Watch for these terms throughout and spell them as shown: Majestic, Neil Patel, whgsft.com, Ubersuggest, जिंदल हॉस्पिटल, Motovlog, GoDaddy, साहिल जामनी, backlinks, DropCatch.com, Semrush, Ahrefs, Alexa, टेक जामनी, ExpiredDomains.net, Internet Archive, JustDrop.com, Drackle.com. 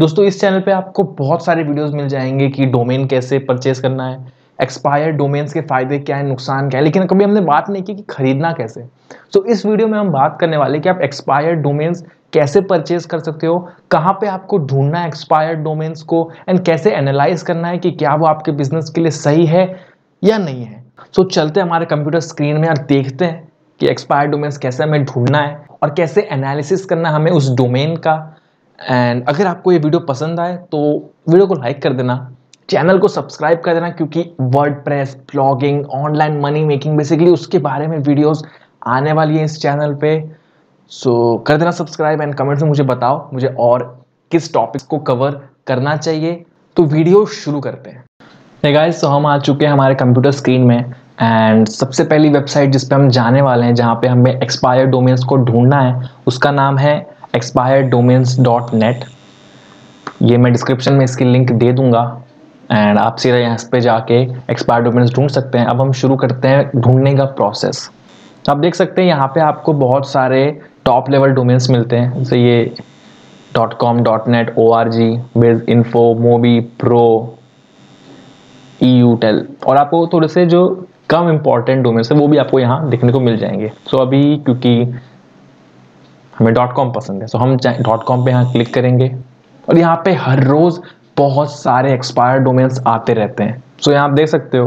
दोस्तों इस चैनल पे आपको बहुत सारे वीडियोस मिल जाएंगे कि डोमेन कैसे परचेज करना है, एक्सपायर्ड डोमेन्स के फायदे क्या है, नुकसान क्या है, लेकिन कभी हमने बात नहीं की कि खरीदना कैसे। तो इस वीडियो में हम बात करने वाले कि आप एक्सपायर्ड डोमेन्स कैसे परचेज कर सकते हो, कहाँ पे आपको ढूंढना है एक्सपायर्ड डोमेन्स को, एंड कैसे एनालाइज करना है कि क्या वो आपके बिजनेस के लिए सही है या नहीं है। तो चलते हैं हमारे कंप्यूटर स्क्रीन में और देखते हैं कि एक्सपायर्ड डोमेन्स कैसे हमें ढूंढना है और कैसे एनालिसिस करना हमें उस डोमेन का। एंड अगर आपको ये वीडियो पसंद आए तो वीडियो को लाइक कर देना, चैनल को सब्सक्राइब कर देना, क्योंकि WordPress, blogging, online money making, basically उसके बारे में वीडियोस आने वाली हैं इस चैनल पे। सो कर देना सब्सक्राइब एंड कमेंट्स में मुझे बताओ मुझे और किस टॉपिक्स को कवर करना चाहिए। तो वीडियो शुरू करते हैं। हे गाइस, तो हम आ चुके हैं हमारे कंप्यूटर स्क्रीन में एंड सबसे पहली वेबसाइट जिस पे हम जाने वाले हैं, जहाँ पे हमें एक्सपायर्ड डोमेन्स को ढूंढना है, उसका नाम है ExpiredDomains.net। ये मैं डिस्क्रिप्शन में इसकी लिंक दे दूंगा एंड आप सीधा यहाँ पे जाके एक्सपायर्ड डोमेन्स ढूंढ सकते हैं। अब हम शुरू करते हैं ढूंढने का प्रोसेस। आप देख सकते हैं यहाँ पे आपको बहुत सारे टॉप लेवल डोमेन्स मिलते हैं, जैसे ये .com, .net, .org, BizInfo, Mobi, Pro, EUTEL, और आपको थोड़े से जो कम इम्पॉर्टेंट डोमेन्स है वो भी आपको यहाँ देखने को मिल जाएंगे। सो अभी क्योंकि हमें .com पसंद है, सो हम .com पे यहाँ क्लिक करेंगे और यहाँ पे हर रोज़ बहुत सारे एक्सपायर्ड डोमेन्स आते रहते हैं। सो यहाँ आप देख सकते हो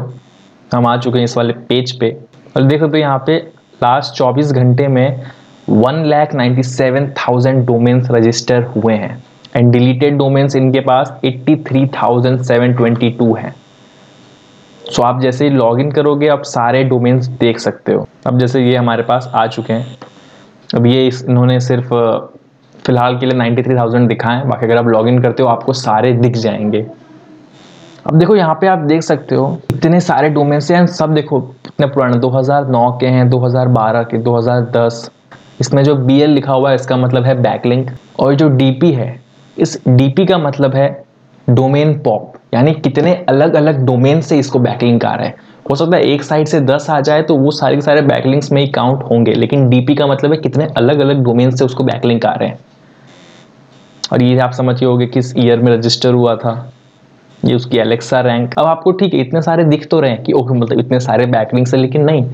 हम आ चुके हैं इस वाले पेज पे और देख सकते हो यहाँ पे लास्ट 24 घंटे में 1,97,000 डोमेन्स रजिस्टर हुए हैं एंड डिलीटेड डोमेन्स इनके पास 83,722 हैं। सो आप जैसे ही लॉग इन करोगे आप सारे डोमेन्स देख सकते हो। अब जैसे ये हमारे पास आ चुके हैं, अब ये इन्होंने सिर्फ फिलहाल के लिए 93,000 दिखाएं, बाकी अगर आप लॉगिन करते हो आपको सारे दिख जाएंगे। अब देखो यहाँ पे आप देख सकते हो इतने सारे डोमेन्स हैं, सब देखो इतने पुराने 2009 के हैं, 2012 के, 2010। इसमें जो BL लिखा हुआ है इसका मतलब है बैकलिंक, और जो DP है इस DP का मतलब है डोमेन पॉप, यानी कितने अलग अलग डोमेन से इसको बैकलिंक आ रहा है। हो सकता है एक साइड से 10 आ जाए तो वो सारे के सारे बैकलिंक्स में ही काउंट होंगे, लेकिन DP का मतलब है कितने अलग अलग डोमेन से उसको बैकलिंक आ रहे हैं। और ये आप समझ होगे किस ईयर में रजिस्टर हुआ था, ये उसकी एलेक्सा रैंक। अब आपको ठीक है इतने सारे दिख तो रहे हैं कि ओके मतलब इतने सारे बैकलिंक्स हैं, लेकिन नहीं,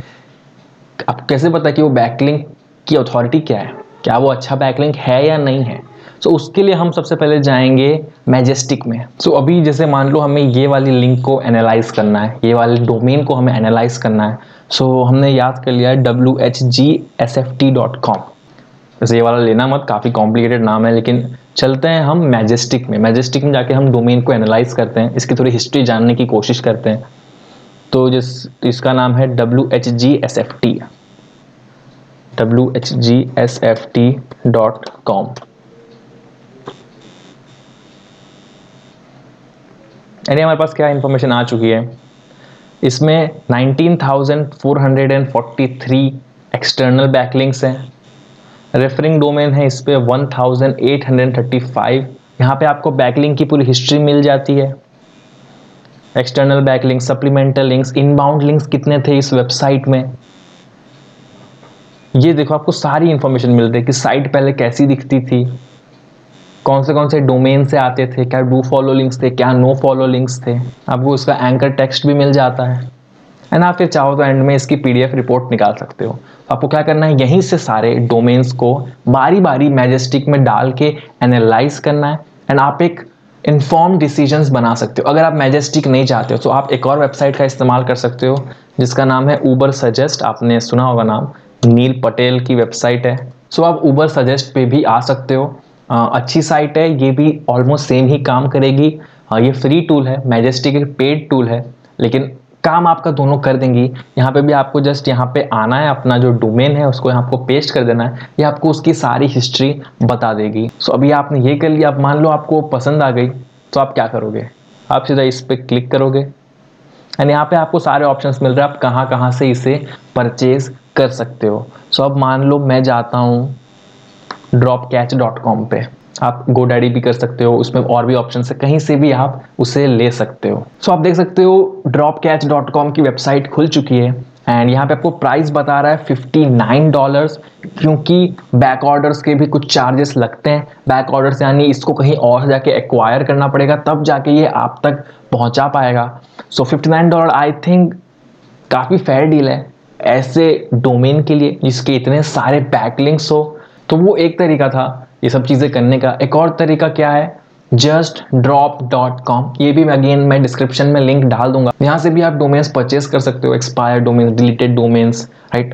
आप कैसे पता कि वो बैकलिंक की अथॉरिटी क्या है, क्या वो अच्छा बैकलिंक है या नहीं है। सो उसके लिए हम सबसे पहले जाएंगे मैजेस्टिक में। सो अभी जैसे मान लो हमें ये वाली लिंक को एनालाइज करना है, ये वाले डोमेन को हमें एनालाइज करना है। सो हमने याद कर लिया है whgsft.com। वैसे ये वाला लेना मत, काफ़ी कॉम्प्लिकेटेड नाम है, लेकिन चलते हैं हम मैजेस्टिक में। मैजेस्टिक में जाके हम डोमेन को एनालाइज करते हैं, इसकी थोड़ी हिस्ट्री जानने की कोशिश करते हैं। तो जिस इसका नाम है whgsft.com यानी हमारे पास क्या इंफॉर्मेशन आ चुकी है। इसमें 19,443 एक्सटर्नल बैकलिंक्स हैं, रेफरिंग डोमेन है इस पर 1,835। यहाँ पे आपको बैकलिंक की पूरी हिस्ट्री मिल जाती है, external backlink, supplemental links, inbound links कितने थे इस वेबसाइट में, ये देखो आपको सारी इन्फॉर्मेशन मिल रही है कि साइट पहले कैसी दिखती थी, कौन से डोमेन से आते थे, क्या डू फॉलो लिंक्स थे, क्या नो फॉलो लिंक्स थे। आपको उसका एंकर टेक्स्ट भी मिल जाता है एंड आप फिर चाहो तो एंड में इसकी PDF रिपोर्ट निकाल सकते हो। आपको क्या करना है, यहीं से सारे डोमेन्स को बारी बारी मैजेस्टिक में डाल के एनालाइज करना है एंड आप एक इन्फॉर्म्ड डिसीजंस बना सकते हो। अगर आप मैजेस्टिक नहीं चाहते हो तो आप एक और वेबसाइट का इस्तेमाल कर सकते हो जिसका नाम है Ubersuggest। आपने सुना होगा नाम, नील पटेल की वेबसाइट है। सो आप Ubersuggest पे भी आ सकते हो, अच्छी साइट है, ये भी ऑलमोस्ट सेम ही काम करेगी। ये फ्री टूल है, मैजेस्टिक एक पेड टूल है, लेकिन काम आपका दोनों कर देंगी। यहाँ पे भी आपको जस्ट यहाँ पे आना है, अपना जो डोमेन है उसको यहाँ आपको पेस्ट कर देना है, ये आपको उसकी सारी हिस्ट्री बता देगी। सो अभी आपने ये कर लिया, अब मान लो आपको पसंद आ गई तो आप क्या करोगे, आप सीधा इस पर क्लिक करोगे एंड यहाँ पे आपको सारे ऑप्शंस मिल रहे हैं, आप कहाँ से इसे परचेज कर सकते हो। सो अब मान लो मैं जाता हूँ DropCatch.com पे, आप godaddy भी कर सकते हो, उसमें और भी ऑप्शन है, कहीं से भी आप उसे ले सकते हो। सो आप देख सकते हो dropcatch.com की वेबसाइट खुल चुकी है एंड यहाँ पे आपको प्राइस बता रहा है $59 क्योंकि बैक ऑर्डर्स के भी कुछ चार्जेस लगते हैं। बैक ऑर्डर्स यानी इसको कहीं और जाके एक्वायर करना पड़ेगा तब जाके ये आप तक पहुँचा पाएगा। सो $59 आई थिंक काफ़ी फेयर डील है ऐसे डोमेन के लिए जिसके इतने सारे बैकलिंक्स हो। तो वो एक तरीका था ये सब चीज़ें करने का। एक और तरीका क्या है, JustDrop.com। ये भी मैं डिस्क्रिप्शन में लिंक डाल दूंगा, यहाँ से भी आप डोमेन्स परचेस कर सकते हो, expired domains, deleted domains, right.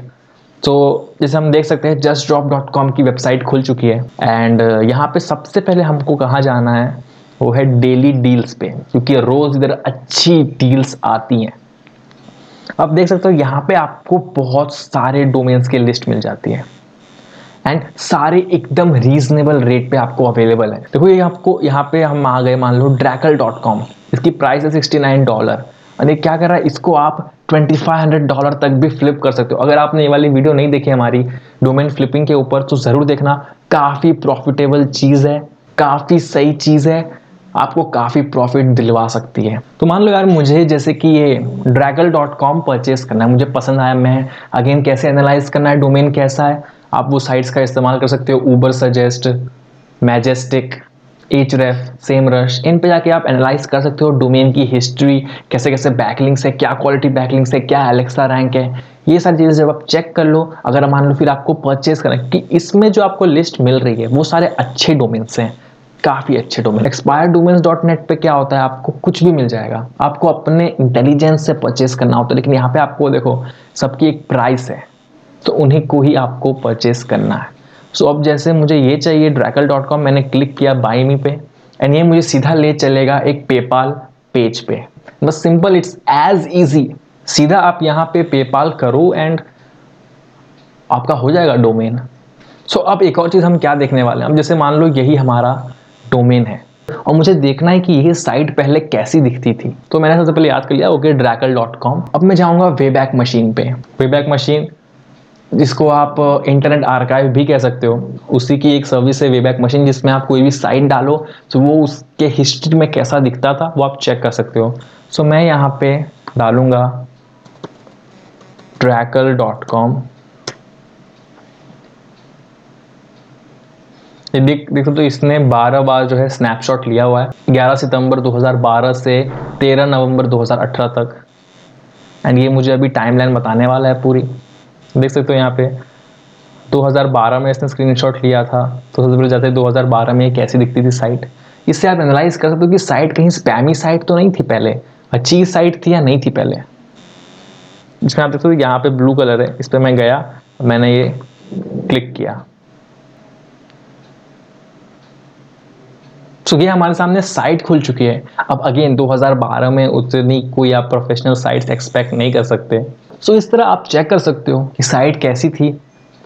तो जैसे हम देख सकते हैं JustDrop.com की वेबसाइट खुल चुकी है एंड यहाँ पे सबसे पहले हमको कहाँ जाना है वो है डेली डील्स पे, क्योंकि रोज़ इधर अच्छी डील्स आती हैं। अब देख सकते हो यहाँ पे आपको बहुत सारे डोमेन्स की लिस्ट मिल जाती है एंड सारे एकदम रीजनेबल रेट पे आपको अवेलेबल है। देखो ये आपको यहाँ पे हम आ गए, मान लो Drackle.com, इसकी प्राइस है $69 और ये क्या कर रहा है, इसको आप $2500 तक भी फ्लिप कर सकते हो। अगर आपने ये वाली वीडियो नहीं देखी हमारी डोमेन फ्लिपिंग के ऊपर तो ज़रूर देखना, काफ़ी प्रॉफिटेबल चीज़ है, काफ़ी सही चीज़ है, आपको काफ़ी प्रॉफिट दिलवा सकती है। तो मान लो यार मुझे जैसे कि ये Drackle.com परचेस करना है, मुझे पसंद आया, मैं अगेन कैसे एनालाइज करना है डोमेन कैसा है, आप वो साइट्स का इस्तेमाल कर सकते हो। Ubersuggest, Majestic, Ahrefs, Semrush, इन पे जाके आप एनालाइज कर सकते हो डोमेन की हिस्ट्री, कैसे कैसे बैकलिंक्स है, क्या क्वालिटी बैकलिंक्स है, क्या एलेक्सा रैंक है, ये सारी चीज़ें जब आप चेक कर लो, अगर मान लो फिर आपको परचेस करना कि इसमें जो आपको लिस्ट मिल रही है वो सारे अच्छे डोमेन्स हैं, काफ़ी अच्छे डोमेन। ExpiredDomains.net पे क्या होता है, आपको कुछ भी मिल जाएगा, आपको अपने इंटेलिजेंस से परचेस करना होता है, लेकिन यहाँ पर आपको देखो सबकी एक प्राइस है तो उन्हीं को ही आपको परचेस करना है। सो अब जैसे मुझे ये चाहिए Drackle.com, मैंने क्लिक किया बाय मी पे एंड ये मुझे सीधा ले चलेगा एक पेपाल पेज पे। बस सिंपल, इट्स एज इजी, सीधा आप यहाँ पे पेपाल करो एंड आपका हो जाएगा डोमेन। सो अब एक और चीज़ हम क्या देखने वाले हैं, हम जैसे मान लो यही हमारा डोमेन है और मुझे देखना है कि ये साइट पहले कैसी दिखती थी। तो मैंने सबसे पहले याद कर लिया, ओके Drackle.com। अब मैं जाऊँगा Wayback Machine पे। Wayback Machine, जिसको आप इंटरनेट आर्काइव भी कह सकते हो, उसी की एक सर्विस है Wayback Machine, जिसमें आप कोई भी साइट डालो तो वो उसके हिस्ट्री में कैसा दिखता था वो आप चेक कर सकते हो। सो मैं यहाँ पे डालूँगा Drackle.com। ये देख सकते हो इसने 12 बार जो है स्नैपशॉट लिया हुआ है, 11 सितंबर 2012 से 13 नवंबर 2018 तक एंड ये मुझे अभी टाइमलाइन बताने वाला है पूरी। देख सकते हो यहाँ पे 2012 में इसने स्क्रीनशॉट लिया था, तो सबसे पहले जाते हैं 2012 में कैसी दिखती थी साइट। इससे आप एनालाइज कर सकते हो कि साइट कहीं स्पैमी साइट तो नहीं थी, पहले अच्छी साइट थी या नहीं थी पहले। इसमें आप देख सकते हो यहाँ पे ब्लू कलर है, इस पर मैं गया, मैंने ये क्लिक किया, तो ये हमारे सामने साइट खुल चुकी है। अब अगेन 2012 में उतनी कोई आप प्रोफेशनल साइट्स एक्सपेक्ट नहीं कर सकते। सो इस तरह आप चेक कर सकते हो कि साइट कैसी थी,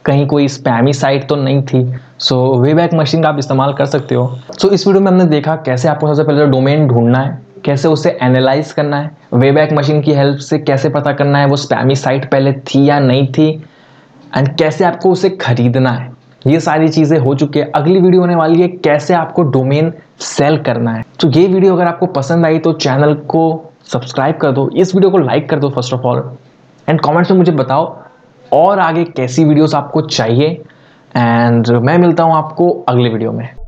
कहीं कोई स्पैमी साइट तो नहीं थी। सो Wayback Machine का आप इस्तेमाल कर सकते हो। सो इस वीडियो में हमने देखा कैसे आपको सबसे पहले डोमेन ढूंढना है, कैसे उसे एनालाइज करना है, Wayback Machine की हेल्प से कैसे पता करना है वो स्पैमी साइट पहले थी या नहीं थी एंड कैसे आपको उसे खरीदना है। ये सारी चीज़ें हो चुकी है। अगली वीडियो होने वाली है कैसे आपको डोमेन सेल करना है। तो ये वीडियो अगर आपको पसंद आई तो चैनल को सब्सक्राइब कर दो, इस वीडियो को लाइक कर दो first of all and comments में मुझे बताओ और आगे कैसी वीडियोस आपको चाहिए एंड मैं मिलता हूँ आपको अगले वीडियो में।